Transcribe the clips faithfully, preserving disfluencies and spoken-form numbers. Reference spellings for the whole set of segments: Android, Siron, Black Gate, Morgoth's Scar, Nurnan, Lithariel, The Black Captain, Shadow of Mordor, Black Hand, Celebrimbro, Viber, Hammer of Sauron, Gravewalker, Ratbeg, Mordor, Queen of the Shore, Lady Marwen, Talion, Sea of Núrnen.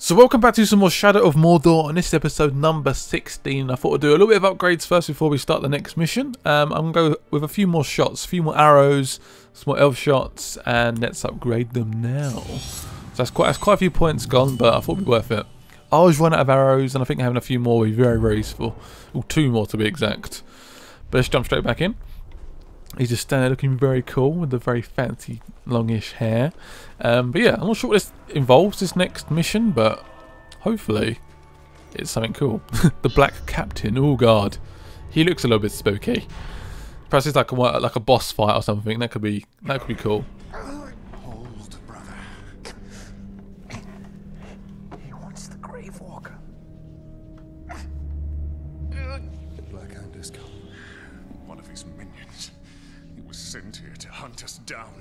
So welcome back to some more Shadow of Mordor, and this is episode number sixteen. I thought I'd do a little bit of upgrades first before we start the next mission. Um, I'm going to go with a few more shots, a few more arrows, some more elf shots, and let's upgrade them now. So that's quite, that's quite a few points gone, but I thought it'd be worth it. I always run out of arrows, and I think having a few more will be very, very useful. Well, two more to be exact. But let's jump straight back in. He's just standing there looking very cool with the very fancy longish hair. Um, but yeah, I'm not sure what this involves, this next mission, but hopefully it's something cool. The Black Captain, oh god. He looks a little bit spooky. Perhaps it's like a, like a boss fight or something. That could be, that could be cool. Hold, brother. He wants the Gravewalker. The Black Hand has come. One of his minions. Sent here to hunt us down.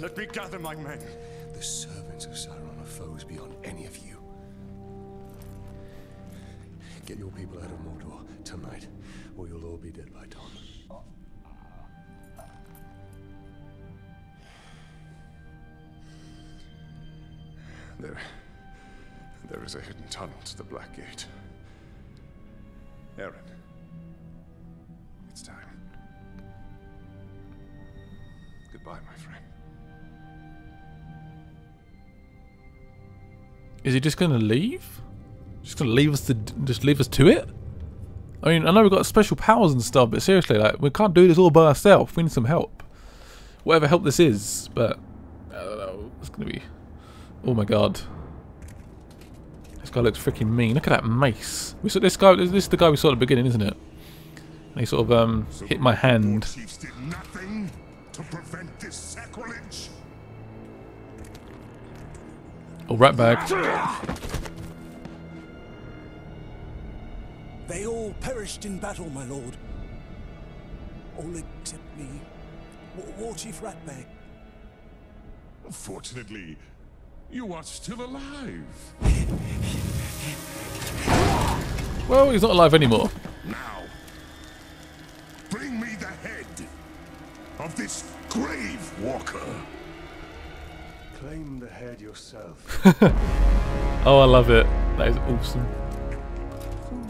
Let me gather my men. The servants of Siron are foes beyond any of you. Get your people out of Mordor tonight, or you'll all be dead by dawn. There, there is a hidden tunnel to the Black Gate. Aaron, it's time. Goodbye, my friend. Is he just going to leave? Just going to leave us to just leave us to it? I mean, I know we've got special powers and stuff, but seriously, like, we can't do this all by ourselves. We need some help. Whatever help this is, but I don't know. It's going to be. Oh my god, this guy looks freaking mean. Look at that mace. We saw this guy. This is the guy we saw at the beginning, isn't it? And he sort of um so hit my hand. To prevent this sacrilege. Oh, Ratbeg. They all perished in battle, my lord. All except me, War Chief Ratbeg. Fortunately, you are still alive. Well, he's not alive anymore. Now, bring me the head of this Gravewalker. Claim the head yourself. Oh, I love it. That is awesome.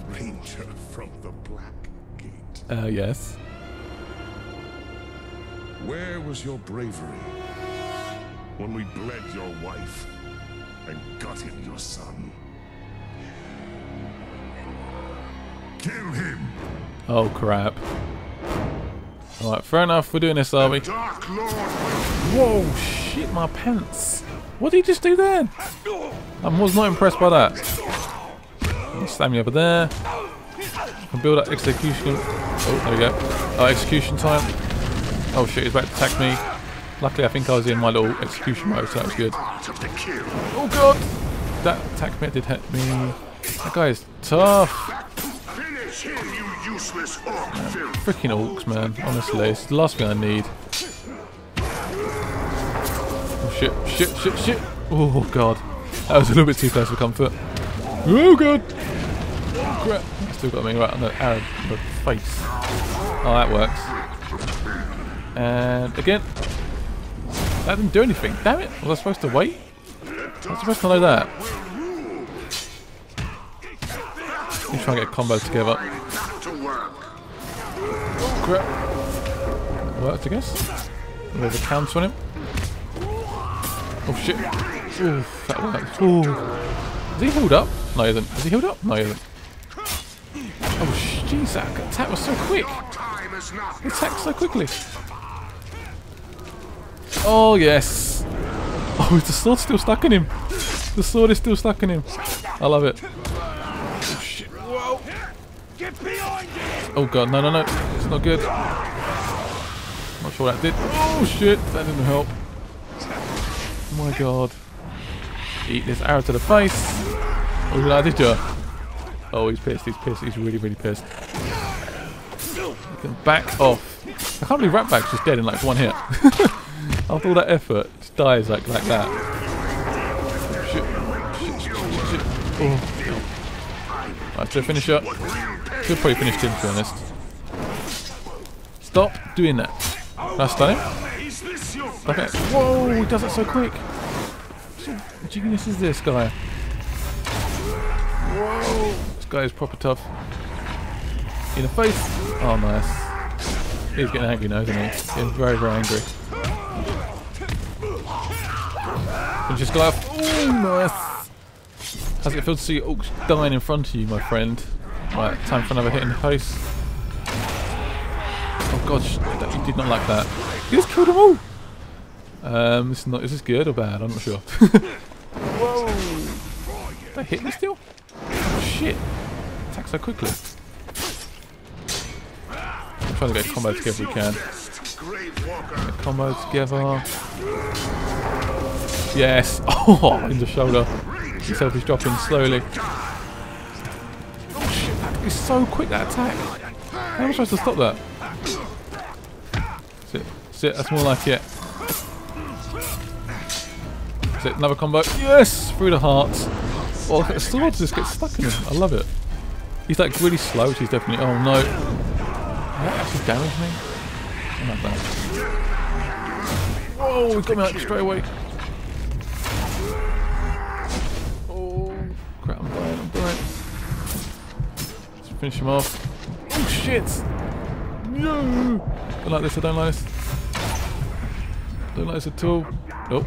Ranger from the Black Gate. Oh, uh, yes. Where was your bravery when we bled your wife and gutted your son? Kill him. Oh, crap. Alright, fair enough, we're doing this, are we? Whoa, shit, my pants. What did he just do there? I was not impressed by that. Slam you over there. And build up execution. Oh, there we go. Oh, execution time. Oh shit, he's about to attack me. Luckily, I think I was in my little execution mode, so that was good. Oh god! That attack method hit me. That guy is tough. Man, freaking orcs, man. Honestly, it's the last thing I need. Oh shit, shit, shit, shit. Oh god. That was a little bit too close for comfort. Oh god. Crap. That's still got me right on the arrow in the face. Oh, that works. And again. That didn't do anything. Damn it. Was I supposed to wait? I was supposed to know that. Let me try and get a combo together. Worked, I guess. There's a counter on him. Oh shit. Oof, that worked. Ooh. Is he healed up? No, he isn't. Is he healed up? No, he isn't. Oh, jeez, that attack was so quick. He attacked so quickly. Oh, yes. Oh, is the sword still stuck in him? The sword is still stuck in him. I love it. Oh, shit. Whoa. Get behind him! Oh god, no, no, no, it's not good. Not sure what that did. Oh shit, that didn't help. Oh my god. Eat this arrow to the face. Oh, I did you? Oh, he's pissed, he's pissed, he's really, really pissed. Back off. I can't believe Ratbag's just dead in like one hit. After all that effort, just dies like, like that. Shit. Shit, shit, shit. Oh. Alright, so finish up. Should probably finish him, to be honest. Stop doing that. That's done. Okay. Whoa, he does it so quick. genius is this guy? Whoa! This guy is proper tough. In the face. Oh, nice. He's getting angry now, isn't he? Getting very, very angry. Finish this guy off. Oh, nice. How's it feel to see orcs dying in front of you, my friend? Right, time for another hit in the face. Oh gosh, he did not like that. He just killed them all. Um, this is not. Is this good or bad? I'm not sure. Whoa! Did I hit me still? Oh, shit! Attack so quickly. I'm trying to get a combo together if we can. Get a combo together. Yes! Oh, in the shoulder. Himself is dropping slowly. Oh shit! That is so quick, that attack. How am I supposed to stop that? Sit, sit. That's more like it. That's it, another combo. Yes! Through the heart. Oh, the sword just gets stuck in him. I love it. He's like really slow, which he's definitely... Oh no. Did that actually damage me? I'm not bad. Oh, he got me out straight away. Oh, crap, I'm dying, I'm dying. Let's finish him off. Oh shit! No! I don't like this, I don't like this. I don't like this at all. Nope.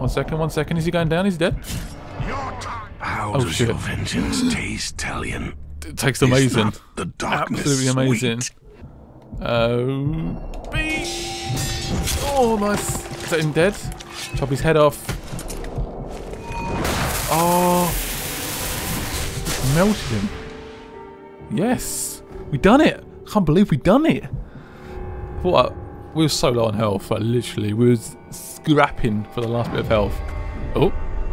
One second, one second. Is he going down? He's dead. How oh, does shit. your vengeance taste, Talion? It tastes amazing. The Absolutely amazing. Oh, uh, oh, nice. Is that him dead? Chop his head off. Oh, melted him. Yes, we done it. I can't believe we done it. What? We were so low on health, like literally. We was scrapping for the last bit of health. Oh,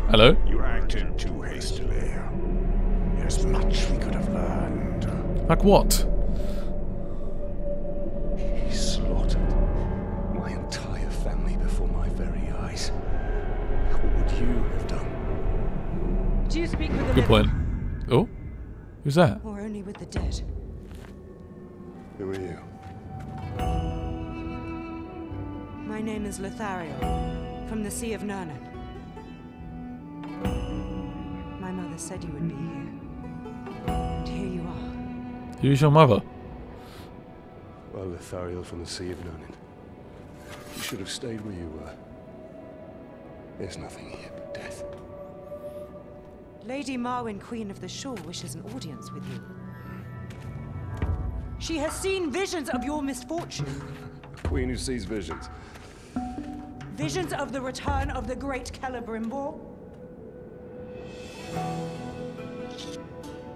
hello? You acted too hastily. There's much we could have learned. Like what? He slaughtered my entire family before my very eyes. What would you have done? Do you speak with the Good point. Oh? Who's that? Or only with the dead. Who are you? My name is Lithariel, from the Sea of Núrnen. My mother said you would be here. And here you are. Who's your mother? Well, Lithariel from the Sea of Núrnen. You should have stayed where you were. There's nothing here but death. Lady Marwen, Queen of the Shore, wishes an audience with you. She has seen visions of your misfortune. Queen who sees visions. Visions of the return of the great Celebrimbro.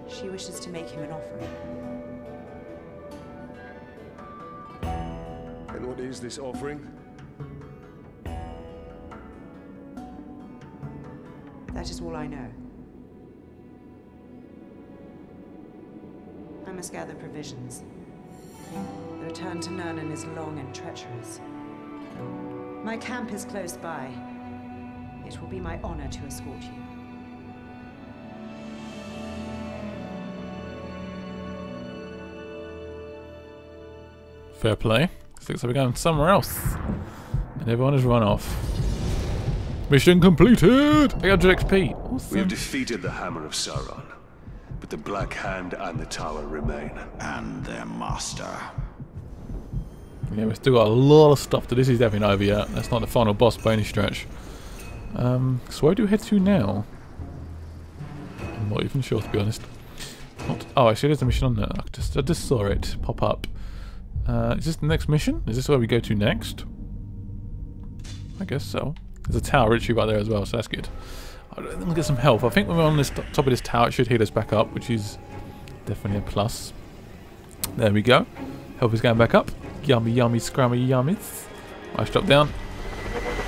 She wishes to make him an offering. And what is this offering? That is all I know. I must gather provisions. The return to Nurnan is long and treacherous. My camp is close by. It will be my honor to escort you. Fair play. This looks like we're going somewhere else. And everyone has run off. Mission completed! eight hundred X P! Awesome. We have defeated the Hammer of Sauron. But the Black Hand and the Tower remain. And their master. Yeah, we've still got a lot of stuff to do. This is definitely not over yet. That's not the final boss by any stretch. Um, so where do we head to now? I'm not even sure, to be honest. Not, oh, actually there's a mission on there. I just, I just saw it pop up. Uh, is this the next mission? Is this where we go to next? I guess so. There's a tower issue right there as well, so that's good. Let's get some health. I think when we're on this top of this tower, it should heal us back up, which is definitely a plus. There we go. Health is going back up. Yummy, yummy, scrammy, yummies. Nice drop down.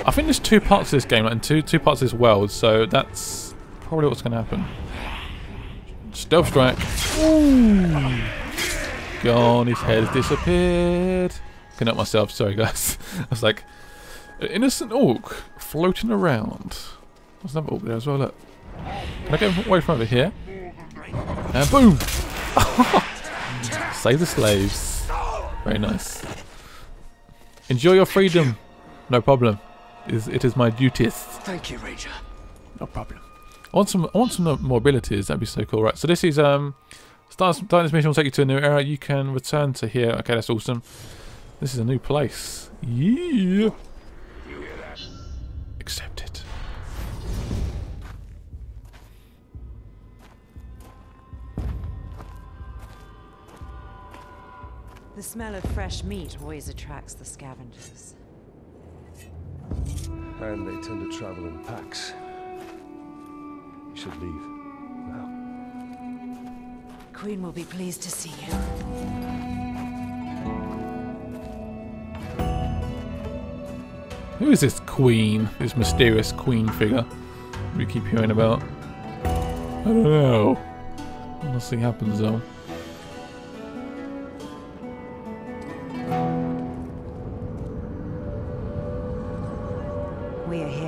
I think there's two parts to this game, like, and two two parts to this world, so that's probably what's going to happen. Stealth strike. Ooh. Gone. His head has disappeared. Couldn't help myself. Sorry, guys. I was like, an innocent orc floating around. There's another orc there as well, look. Can I get away from over here? And boom! Save the slaves. Very nice. Enjoy your freedom. No problem. It is, it is my duty. Thank you, Ranger. No problem. I want some I want some more abilities, that'd be so cool. Right, so this is um start starting this mission will take you to a new era. You can return to here. Okay, that's awesome. This is a new place. Yeah. Accept it. The smell of fresh meat always attracts the scavengers. And they tend to travel in packs. You should leave now. Queen will be pleased to see you. Who is this queen? This mysterious queen figure we keep hearing about? I don't know. Nothing happens though. We are here.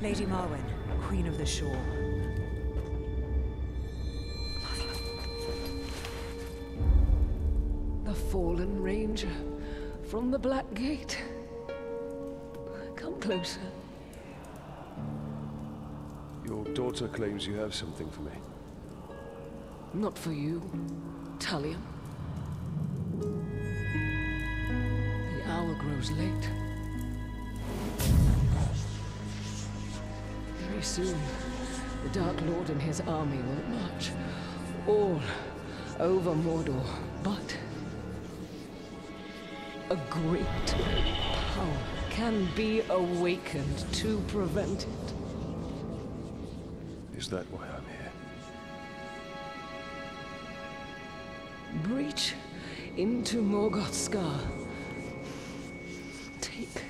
Lady Marwen, Queen of the Shore. The fallen ranger from the Black Gate. Come closer. Your daughter claims you have something for me. Not for you, Talion. The hour grows late. Soon, the Dark Lord and his army will march all over Mordor, but a great power can be awakened to prevent it. Is that why I'm here? Breach into Morgoth's Scar. Take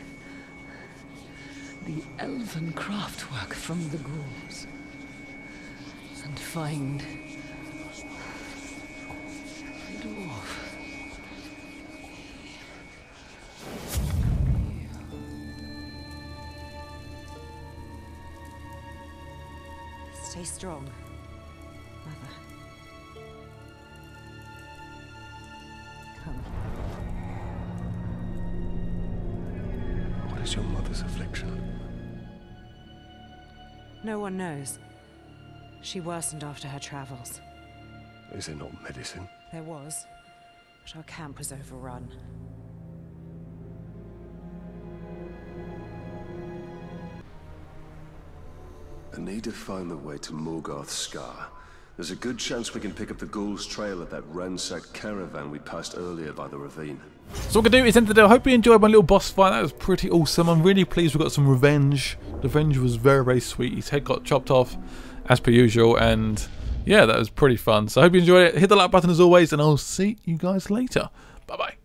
the elven craftwork from the ghouls and find the dwarf. Stay strong, Mother. Come. What is your mother's affliction? No one knows. She worsened after her travels. Is there not medicine? There was, but our camp was overrun. I need to find the way to Morgoth's Scar. There's a good chance we can pick up the ghoul's trail at that ransacked caravan we passed earlier by the ravine. So what I'm going to do is end the day. I hope you enjoyed my little boss fight. That was pretty awesome. I'm really pleased we got some revenge. The revenge was very, very sweet. His head got chopped off, as per usual. And yeah, that was pretty fun. So I hope you enjoyed it. Hit the like button as always, and I'll see you guys later. Bye-bye.